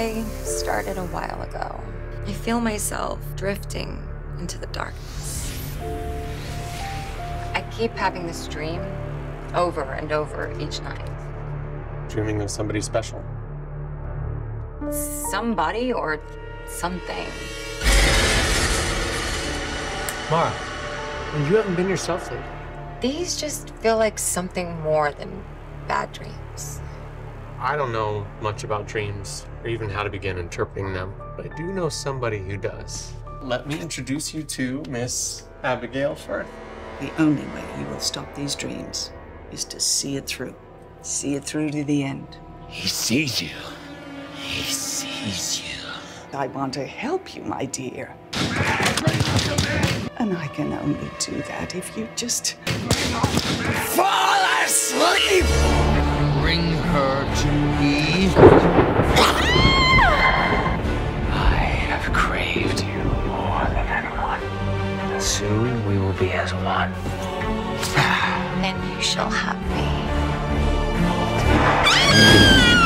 They started a while ago. I feel myself drifting into the darkness. I keep having this dream over and over each night. Dreaming of somebody special? Somebody or something. Mara, you haven't been yourself lately. These just feel like something more than bad dreams. I don't know much about dreams, or even how to begin interpreting them, but I do know somebody who does. Let me introduce you to Miss Abigail Firth. The only way he will stop these dreams is to see it through. See it through to the end. He sees you. He sees you. I want to help you, my dear. And I can only do that if you just fall asleep! Bring her to me. I have craved you more than anyone. Soon we will be as one. And you shall have me.